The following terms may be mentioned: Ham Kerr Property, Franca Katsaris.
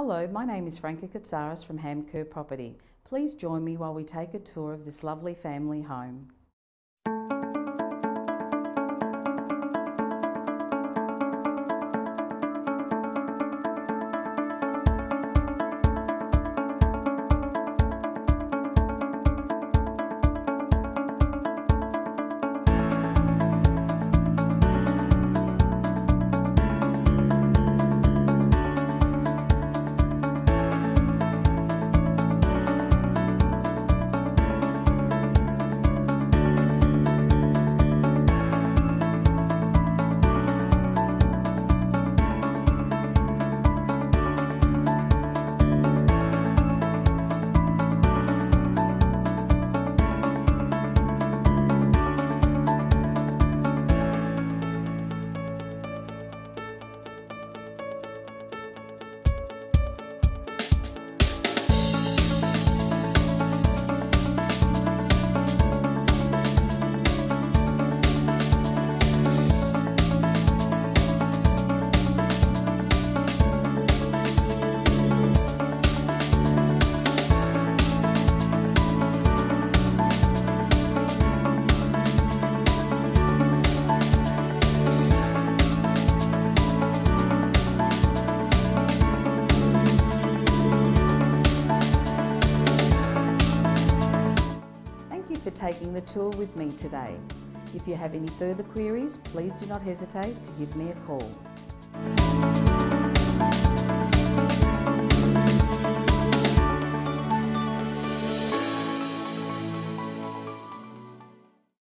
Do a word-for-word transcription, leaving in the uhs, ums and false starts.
Hello, my name is Franca Katsaris from Ham Kerr Property. Please join me while we take a tour of this lovely family home. For taking the tour with me today. If you have any further queries, please do not hesitate to give me a call.